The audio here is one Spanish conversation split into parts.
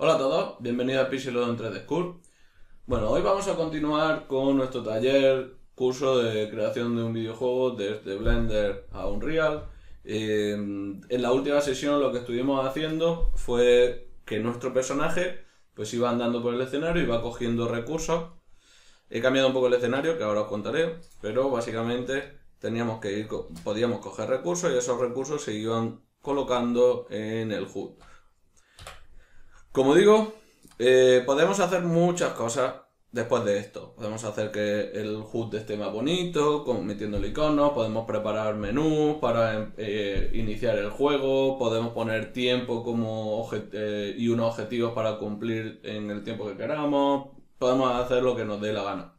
Hola a todos, bienvenidos a Pixelo en 3D School. Bueno, hoy vamos a continuar con nuestro taller, curso de creación de un videojuego desde Blender a Unreal. En la última sesión lo que estuvimos haciendo fue que nuestro personaje pues iba andando por el escenario y va cogiendo recursos. He cambiado un poco el escenario, que ahora os contaré, pero básicamente teníamos que ir, podíamos coger recursos y esos recursos se iban colocando en el HUD. Como digo, podemos hacer muchas cosas después de esto. Podemos hacer que el HUD esté más bonito, metiéndole iconos, podemos preparar menús para iniciar el juego, podemos poner tiempo como y unos objetivos para cumplir en el tiempo que queramos, podemos hacer lo que nos dé la gana.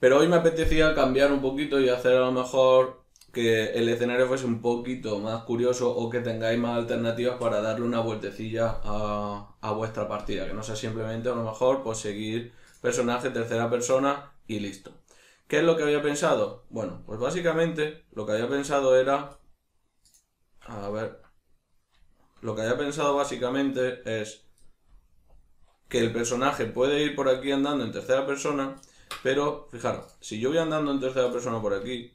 Pero hoy me apetecía cambiar un poquito y hacer a lo mejor que el escenario fuese un poquito más curioso o que tengáis más alternativas para darle una vueltecilla a vuestra partida, que no sea simplemente a lo mejor pues seguir personaje tercera persona y listo. ¿Qué es lo que había pensado? Bueno, pues básicamente lo que había pensado era, es que el personaje puede ir por aquí andando en tercera persona, pero fijaros, si yo voy andando en tercera persona por aquí,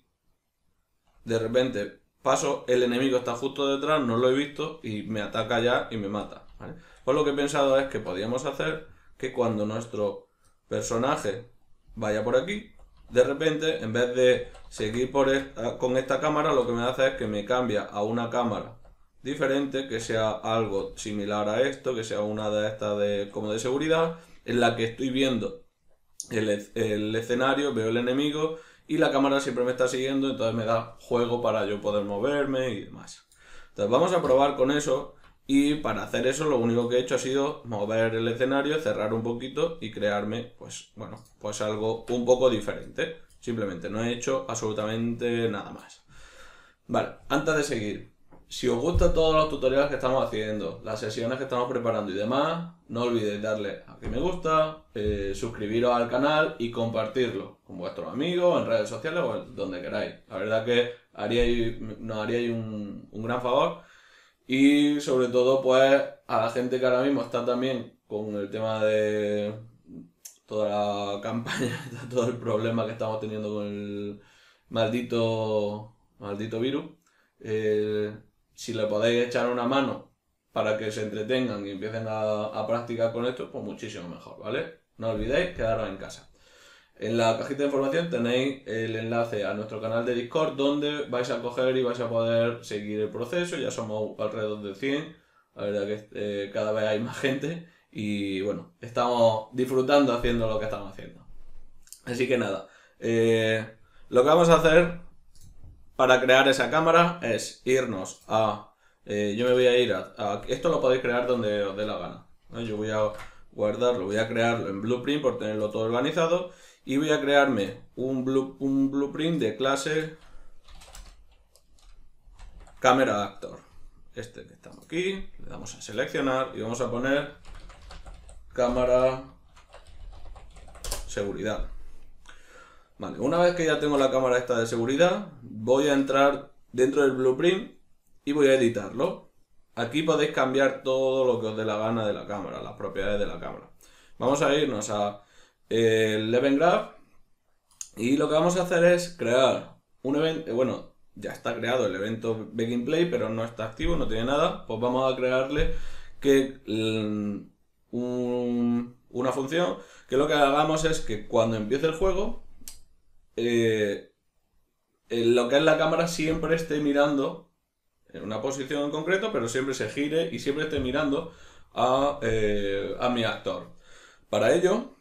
de repente paso, el enemigo está justo detrás, no lo he visto y me ataca ya y me mata, ¿vale? Pues lo que he pensado es que podíamos hacer que cuando nuestro personaje vaya por aquí, de repente, en vez de seguir por con esta cámara, lo que me hace es que me cambia a una cámara diferente, que sea algo similar a esto, que sea una de estas como de seguridad, en la que estoy viendo el escenario, veo el enemigo y la cámara siempre me está siguiendo, entonces me da juego para yo poder moverme y demás. Entonces vamos a probar con eso, y para hacer eso lo único que he hecho ha sido mover el escenario, cerrar un poquito y crearme pues algo un poco diferente. Simplemente no he hecho absolutamente nada más. Vale, antes de seguir, si os gustan todos los tutoriales que estamos haciendo, las sesiones que estamos preparando y demás, no olvidéis darle a que me gusta, suscribiros al canal y compartirlo con vuestros amigos, en redes sociales o donde queráis. La verdad que nos haríais un gran favor, y sobre todo pues a la gente que ahora mismo está también con el tema de toda la campaña, todo el problema que estamos teniendo con el maldito virus. Si le podéis echar una mano para que se entretengan y empiecen a practicar con esto, pues muchísimo mejor, ¿vale? No olvidéis quedaros en casa. En la cajita de información tenéis el enlace a nuestro canal de Discord, donde vais a coger y vais a poder seguir el proceso. Ya somos alrededor de 100, la verdad que cada vez hay más gente y bueno, estamos disfrutando haciendo lo que estamos haciendo. Así que nada, lo que vamos a hacer para crear esa cámara es irnos a... yo me voy a ir a... Esto lo podéis crear donde os dé la gana, ¿no? Yo voy a guardarlo, voy a crearlo en Blueprint por tenerlo todo organizado, y voy a crearme un Blueprint de clase Camera Actor. Este que estamos aquí, le damos a seleccionar y vamos a poner cámara seguridad. Vale, una vez que ya tengo la cámara esta de seguridad, voy a entrar dentro del Blueprint y voy a editarlo. Aquí podéis cambiar todo lo que os dé la gana de la cámara, las propiedades de la cámara. Vamos a irnos a el Event Graph, y lo que vamos a hacer es crear un evento. Bueno, ya está creado el evento Begin Play, pero no está activo, no tiene nada. Pues vamos a crearle que una función que lo que hagamos es que cuando empiece el juego, lo que es la cámara siempre esté mirando en una posición en concreto, pero siempre se gire y siempre esté mirando a mi actor. Para ello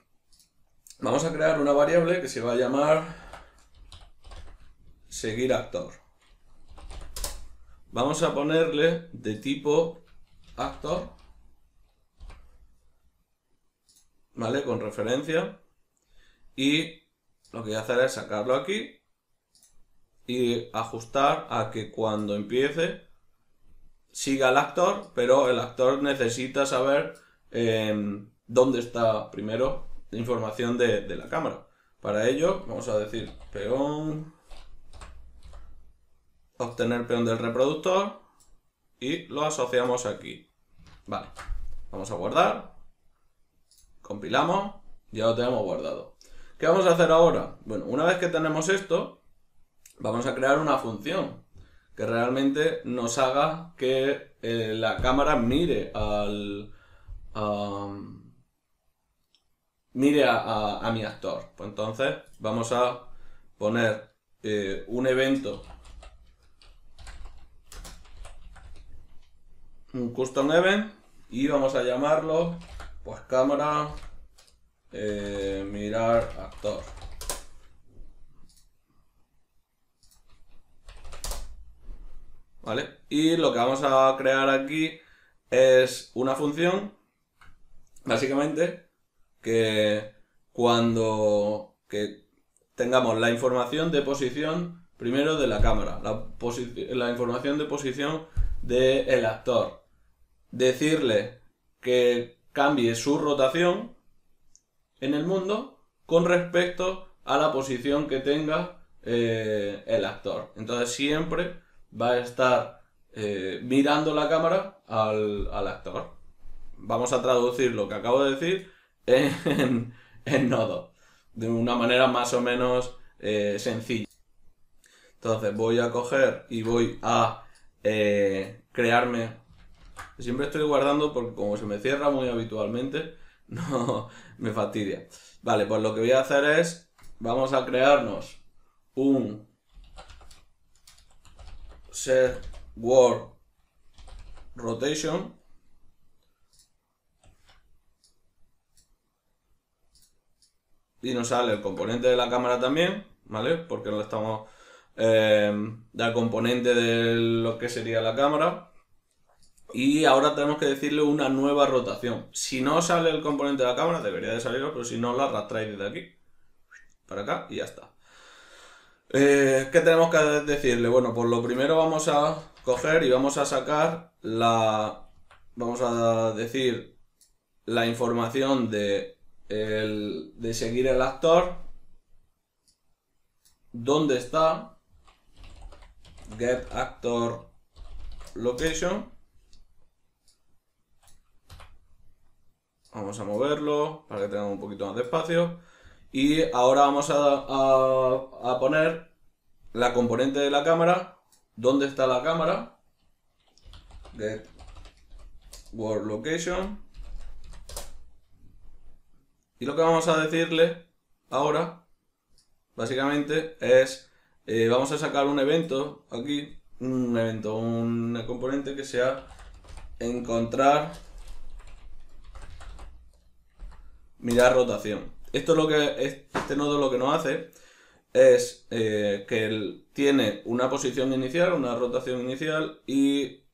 vamos a crear una variable que se va a llamar seguir actor. Vamos a ponerle de tipo actor, ¿vale? Con referencia, y lo que voy a hacer es sacarlo aquí y ajustar a que cuando empiece siga el actor, pero el actor necesita saber dónde está primero la información de la cámara. Para ello vamos a decir peón, obtener peón del reproductor, y lo asociamos aquí. Vale, Vamos a guardar. Compilamos. Ya lo tenemos guardado. ¿Qué vamos a hacer ahora? Bueno, una vez que tenemos esto, vamos a crear una función que realmente nos haga que la cámara mire a mi actor. Pues entonces vamos a poner un evento, un custom event, y vamos a llamarlo pues cámara mirar actor. Vale, y lo que vamos a crear aquí es una función básicamente que cuando que tengamos la información de posición primero de la cámara, la información de posición del actor, decirle que cambie su rotación en el mundo con respecto a la posición que tenga el actor. Entonces siempre va a estar mirando la cámara al actor. Vamos a traducir lo que acabo de decir en nodo, de una manera más o menos sencilla. Entonces voy a coger y voy a crearme, siempre estoy guardando porque como se me cierra muy habitualmente, no me fastidia. Vale, pues lo que voy a hacer es, vamos a crearnos un set world rotation. Y nos sale el componente de la cámara también, ¿vale? Porque no estamos del componente de lo que sería la cámara. Y ahora tenemos que decirle una nueva rotación. Si no sale el componente de la cámara, debería de salirlo, pero si no, lo arrastráis desde aquí para acá y ya está. ¿Qué tenemos que decirle? Bueno, pues lo primero vamos a coger y vamos a sacar la... Vamos a decir la información de seguir el actor, dónde está, get actor location. Vamos a moverlo para que tengamos un poquito más de espacio, y ahora vamos a poner la componente de la cámara, dónde está la cámara, get world location. Y lo que vamos a decirle ahora, básicamente, es vamos a sacar un evento aquí, un componente que sea encontrar, mirar rotación. Esto es lo que este nodo lo que nos hace es que él tiene una posición inicial, una rotación inicial, y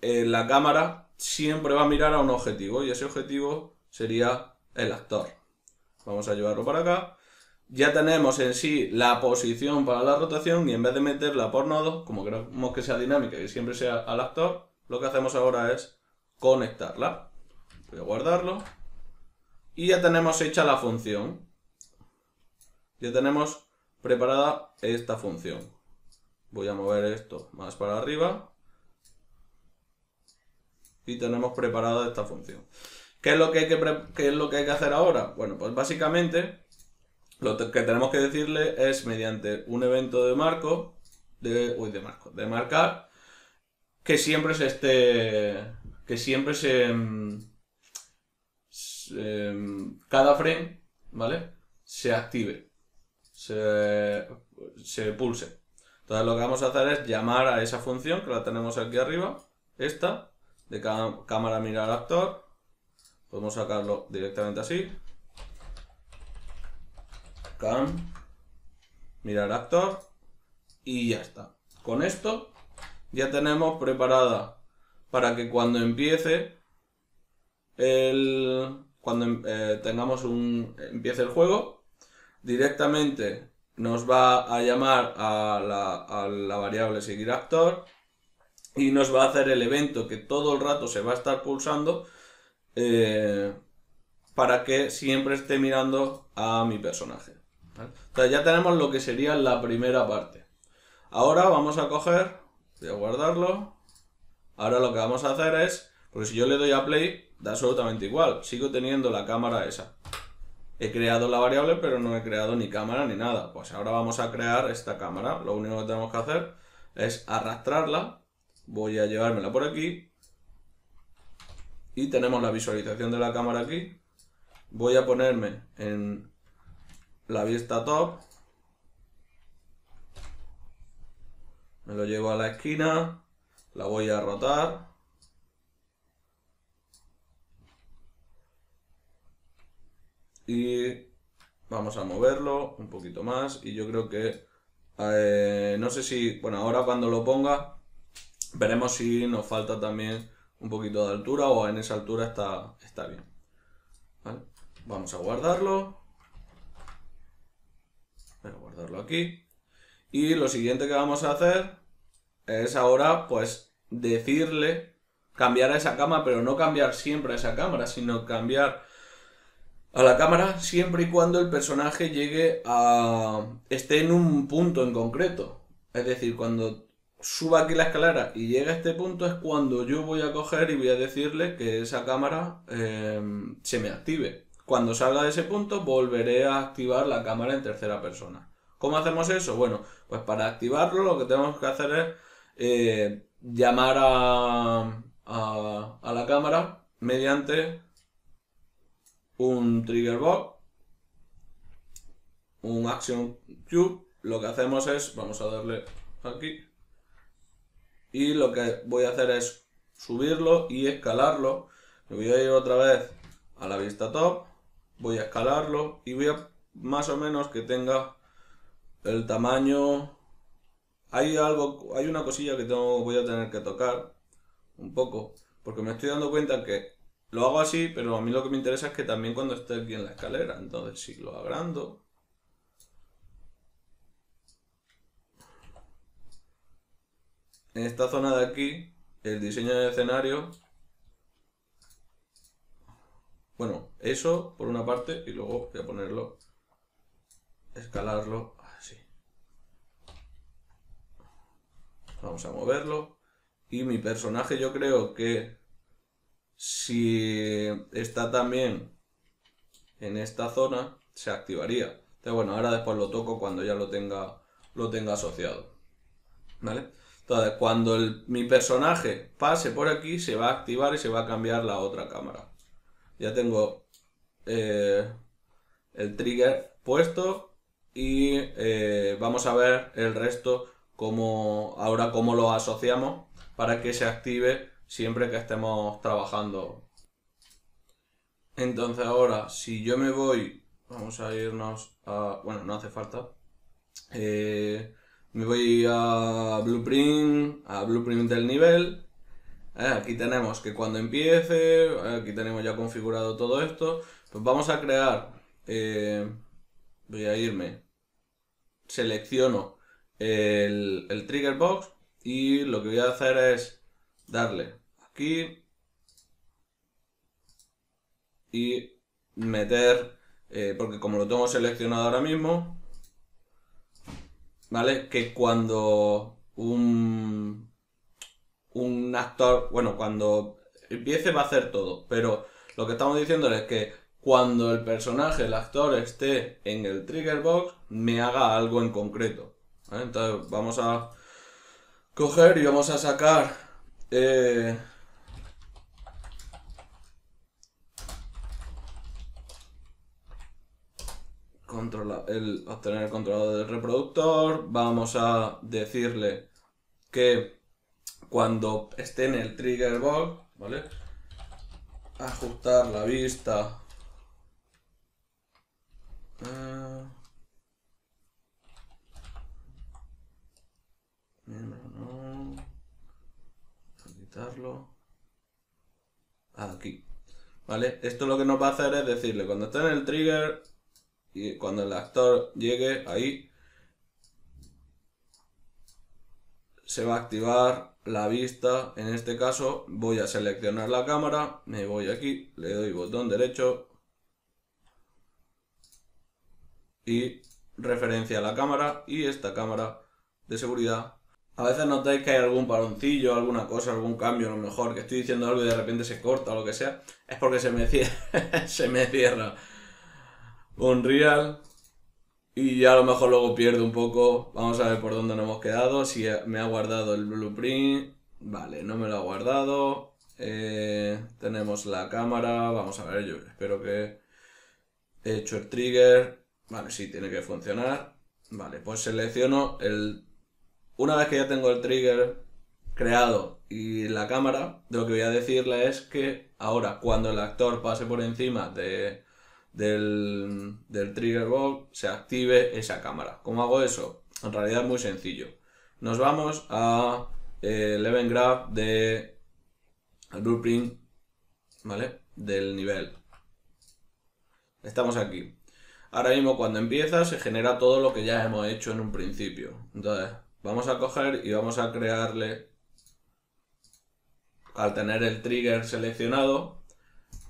la cámara siempre va a mirar a un objetivo, y ese objetivo sería el actor. Vamos a llevarlo para acá. Ya tenemos en sí la posición para la rotación, y en vez de meterla por nodos, como queremos que sea dinámica y siempre sea al actor, lo que hacemos ahora es conectarla. Voy a guardarlo. Y ya tenemos hecha la función. Ya tenemos preparada esta función. Voy a mover esto más para arriba. Y tenemos preparada esta función. ¿Qué es lo que hay que hacer ahora? Bueno, pues básicamente lo que tenemos que decirle es mediante un evento de marco, de marcar, que siempre se esté, cada frame, ¿vale?, se active, se pulse. Entonces lo que vamos a hacer es llamar a esa función, que la tenemos aquí arriba, esta, de cámara mirar actor. Podemos sacarlo directamente así. Cam, mirar actor. Y ya está. Con esto ya tenemos preparada para que cuando empiece el... Cuando empiece el juego, directamente nos va a llamar a la variable seguir actor. Y nos va a hacer el evento que todo el rato se va a estar pulsando. Para que siempre esté mirando a mi personaje, ¿vale? Entonces ya tenemos lo que sería la primera parte. Ahora vamos a coger, voy a guardarlo. Ahora lo que vamos a hacer es, porque si yo le doy a play, da absolutamente igual, sigo teniendo la cámara esa. He creado la variable, pero no he creado ni cámara ni nada. Pues ahora vamos a crear esta cámara. Lo único que tenemos que hacer es arrastrarla. Voy a llevármela por aquí. Y tenemos la visualización de la cámara aquí. Voy a ponerme en la vista top. Me lo llevo a la esquina. La voy a rotar. Y vamos a moverlo un poquito más. Y yo creo que, no sé si, bueno, ahora cuando lo ponga, veremos si nos falta también un poquito de altura o en esa altura está bien. ¿Vale? Vamos a guardarlo. Voy a guardarlo aquí. Y lo siguiente que vamos a hacer es ahora, pues, decirle, cambiar a esa cámara, pero no cambiar siempre a esa cámara, sino cambiar a la cámara siempre y cuando el personaje llegue esté en un punto en concreto. Es decir, cuando suba aquí la escalera y llegue a este punto es cuando yo voy a coger y voy a decirle que esa cámara se me active. Cuando salga de ese punto volveré a activar la cámara en tercera persona. ¿Cómo hacemos eso? Bueno, pues para activarlo lo que tenemos que hacer es llamar a la cámara mediante un trigger box, un action cube. Lo que hacemos es, vamos a darle aquí, y lo que voy a hacer es subirlo y escalarlo. Me voy a ir otra vez a la vista top, voy a escalarlo y voy a más o menos que tenga el tamaño. Hay una cosilla que voy a tener que tocar un poco, porque me estoy dando cuenta que lo hago así, pero a mí lo que me interesa es que también cuando esté aquí en la escalera. Entonces, si lo agrando, en esta zona de aquí, el diseño del escenario, bueno, eso por una parte, y luego voy a ponerlo, escalarlo así. Vamos a moverlo. Y mi personaje, yo creo que si está también en esta zona, se activaría. Entonces, bueno, ahora después lo toco cuando ya lo tenga asociado. ¿Vale? Entonces, cuando mi personaje pase por aquí, se va a activar y se va a cambiar la otra cámara. Ya tengo el trigger puesto y vamos a ver el resto, ahora cómo lo asociamos para que se active siempre que estemos trabajando. Entonces ahora, si yo me voy, vamos a irnos a, bueno, no hace falta, me voy a Blueprint del nivel. Aquí tenemos que cuando empiece, aquí tenemos ya configurado todo esto. Pues vamos a crear, voy a irme, selecciono el trigger box y lo que voy a hacer es darle aquí y meter, porque como lo tengo seleccionado ahora mismo, ¿vale? Que cuando un actor, bueno, cuando empiece va a hacer todo, pero lo que estamos diciendo es que cuando el personaje, el actor, esté en el trigger box, me haga algo en concreto, ¿vale? Entonces vamos a coger y vamos a sacar obtener el controlador del reproductor. Vamos a decirle que cuando esté en el trigger box, ¿vale?, ajustar la vista. Aquí, ¿vale? Esto lo que nos va a hacer es decirle, cuando esté en el trigger y cuando el actor llegue ahí, se va a activar la vista. En este caso voy a seleccionar la cámara, me voy aquí, le doy botón derecho y referencia a la cámara, y esta cámara de seguridad A veces notáis que hay algún paroncillo, alguna cosa, algún cambio, a lo mejor, que estoy diciendo algo y de repente se corta o lo que sea, es porque se me cierra Unreal y ya a lo mejor luego pierdo un poco. Vamos a ver por dónde nos hemos quedado, si me ha guardado el blueprint, vale, no me lo ha guardado. Tenemos la cámara, vamos a ver, yo espero que he hecho el trigger, vale, sí, tiene que funcionar, vale, pues selecciono el... Una vez que ya tengo el trigger creado y la cámara, lo que voy a decirle es que ahora cuando el actor pase por encima del trigger box se active esa cámara. ¿Cómo hago eso? En realidad es muy sencillo. Nos vamos a el event graph de el blueprint, ¿vale? Del nivel. Estamos aquí. Ahora mismo cuando empieza se genera todo lo que ya hemos hecho en un principio. Entonces... vamos a coger y vamos a crearle, al tener el trigger seleccionado,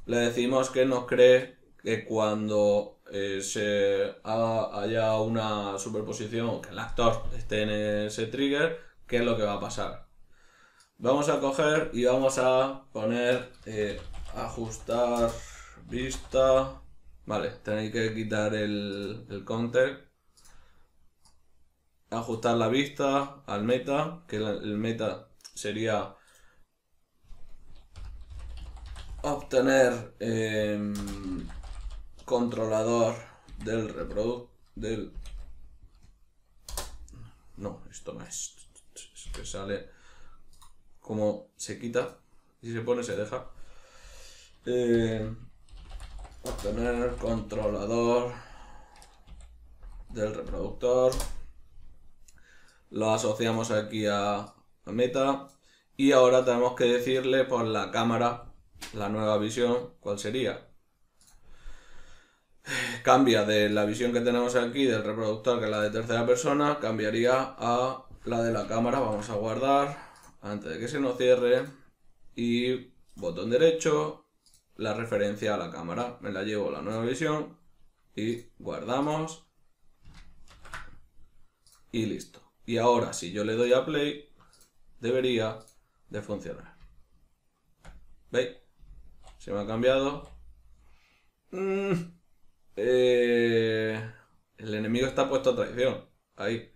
le decimos que nos cree que cuando haya una superposición, que el actor esté en ese trigger, ¿qué es lo que va a pasar? Vamos a coger y vamos a poner ajustar vista, vale, tenéis que quitar el counter. Ajustar la vista al meta, que el meta sería obtener controlador del No, esto no es. Es que sale como se quita y se pone, se deja. Obtener controlador del reproductor. Lo asociamos aquí a meta y ahora tenemos que decirle por la cámara, la nueva visión, ¿cuál sería? Cambia de la visión que tenemos aquí del reproductor, que es la de tercera persona, cambiaría a la de la cámara. Vamos a guardar antes de que se nos cierre y botón derecho, la referencia a la cámara, me la llevo a la nueva visión y guardamos y listo. Y ahora, si yo le doy a play, debería de funcionar. ¿Veis? Se me ha cambiado. El enemigo está puesto a traición. Ahí.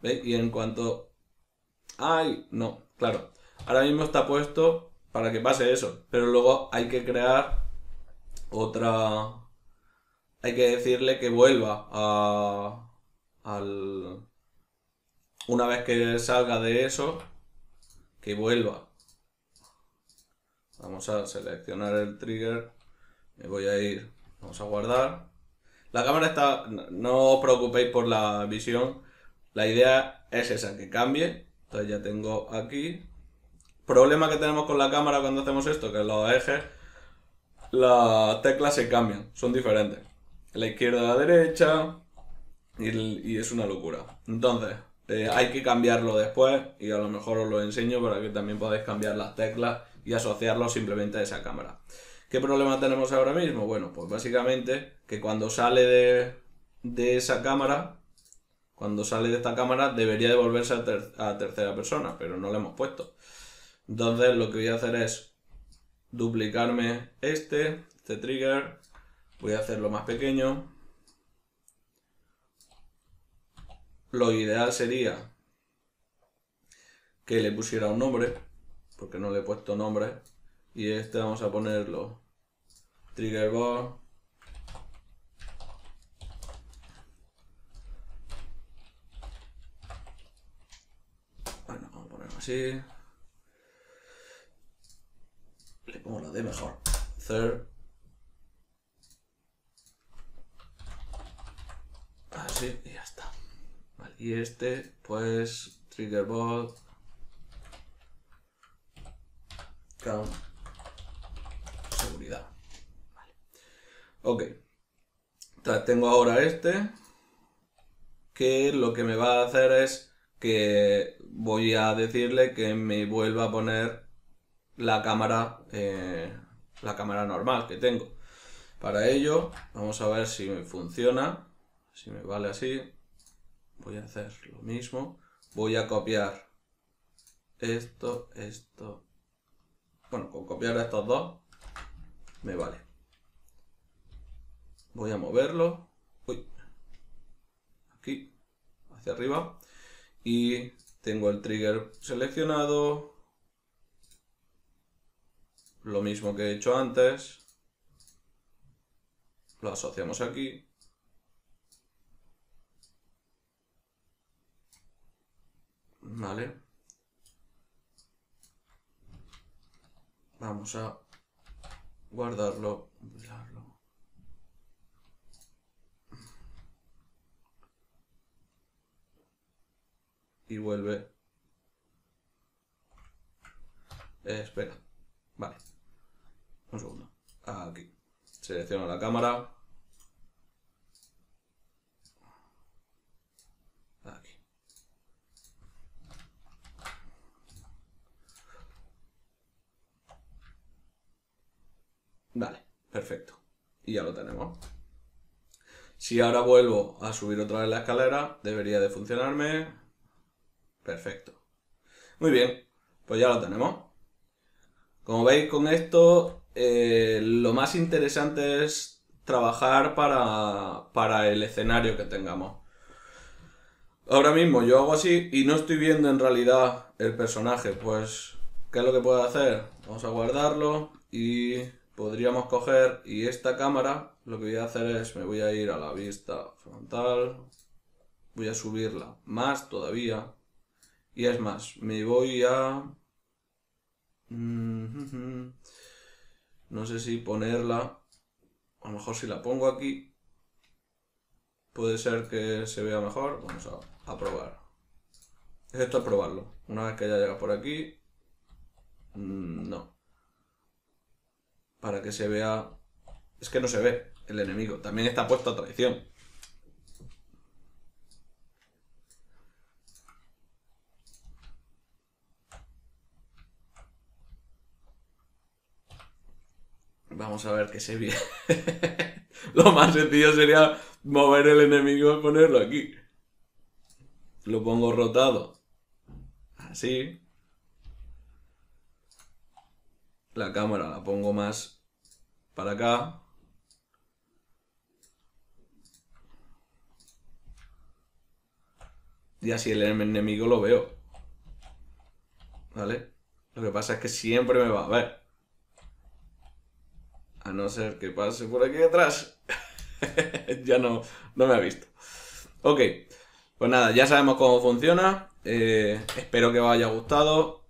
¿Veis? Y en cuanto... ¡Ay! No, claro. Ahora mismo está puesto para que pase eso. Pero luego hay que crear otra... Hay que decirle que vuelva al... Una vez que salga de eso, que vuelva. Vamos a seleccionar el trigger. Me voy a ir. Vamos a guardar. La cámara está... No os preocupéis por la visión. La idea es esa, que cambie. Entonces ya tengo aquí. Problema que tenemos con la cámara cuando hacemos esto, que los ejes, las teclas se cambian. Son diferentes. La izquierda a la derecha. Y es una locura. Entonces... hay que cambiarlo después y a lo mejor os lo enseño para que también podáis cambiar las teclas y asociarlo simplemente a esa cámara. ¿Qué problema tenemos ahora mismo? Bueno, pues básicamente que cuando sale de esa cámara, cuando sale de esta cámara debería devolverse a tercera persona, pero no lo hemos puesto. Entonces lo que voy a hacer es duplicarme este trigger, voy a hacerlo más pequeño. Lo ideal sería que le pusiera un nombre, porque no le he puesto nombre, y este vamos a ponerlo trigger box bueno, vamos a ponerlo así, le pongo la D mejor, third, así y ya está. Vale, y este, pues, triggerbot count seguridad. Vale. Ok. Entonces tengo ahora este, que lo que me va a hacer es que voy a decirle que me vuelva a poner la cámara normal que tengo. Para ello, vamos a ver si me funciona, si me vale así. Voy a hacer lo mismo, voy a copiar esto. Bueno, con copiar estos dos me vale. Voy a moverlo. Uy. Aquí. Hacia arriba. Y tengo el trigger seleccionado. Lo mismo que he hecho antes. Lo asociamos aquí. Vale. Vamos a guardarlo. Y vuelve. Espera. Vale. Un segundo. Aquí. Selecciono la cámara. Aquí. Vale. Perfecto. Y ya lo tenemos. Si ahora vuelvo a subir otra vez la escalera, debería de funcionarme. Perfecto. Muy bien. Pues ya lo tenemos. Como veis, con esto lo más interesante es trabajar para el escenario que tengamos. Ahora mismo yo hago así y no estoy viendo en realidad el personaje. Pues, ¿qué es lo que puedo hacer? Vamos a guardarlo y podríamos coger... Y esta cámara, lo que voy a hacer es, me voy a ir a la vista frontal. Voy a subirla más todavía. Y es más, me voy a... No sé si ponerla. A lo mejor si la pongo aquí puede ser que se vea mejor. Vamos a probar. Esto es probarlo. Una vez que ya llega por aquí. No. Para que se vea. Es que no se ve el enemigo. También está puesto a traición. Vamos a ver que se ve. Lo más sencillo sería mover el enemigo y ponerlo aquí. Lo pongo rotado. Así. La cámara la pongo más para acá. Y así el enemigo lo veo. ¿Vale? Lo que pasa es que siempre me va a ver. A no ser que pase por aquí detrás. Ya no me ha visto. Ok. Pues nada, ya sabemos cómo funciona. Espero que os haya gustado.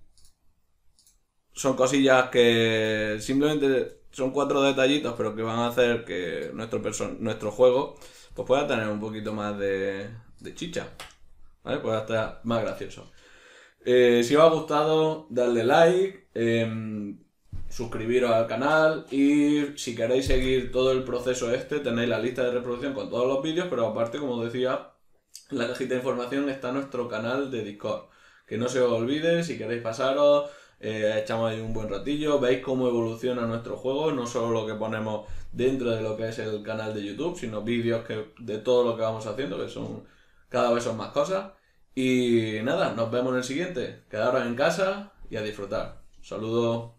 Son cosillas que simplemente son 4 detallitos, pero que van a hacer que nuestro juego pues pueda tener un poquito más de chicha. ¿Vale? Pueda estar más gracioso. Si os ha gustado, dadle like. Suscribiros al canal y si queréis seguir todo el proceso este tenéis la lista de reproducción con todos los vídeos, pero aparte, como decía, en la cajita de información está nuestro canal de Discord, que no se os olvide. Si queréis pasaros, echamos ahí un buen ratillo, veis cómo evoluciona nuestro juego, no solo lo que ponemos dentro de lo que es el canal de YouTube, sino vídeos de todo lo que vamos haciendo, que son cada vez son más cosas. Y nada, nos vemos en el siguiente. Quedaros en casa y a disfrutar. Saludos.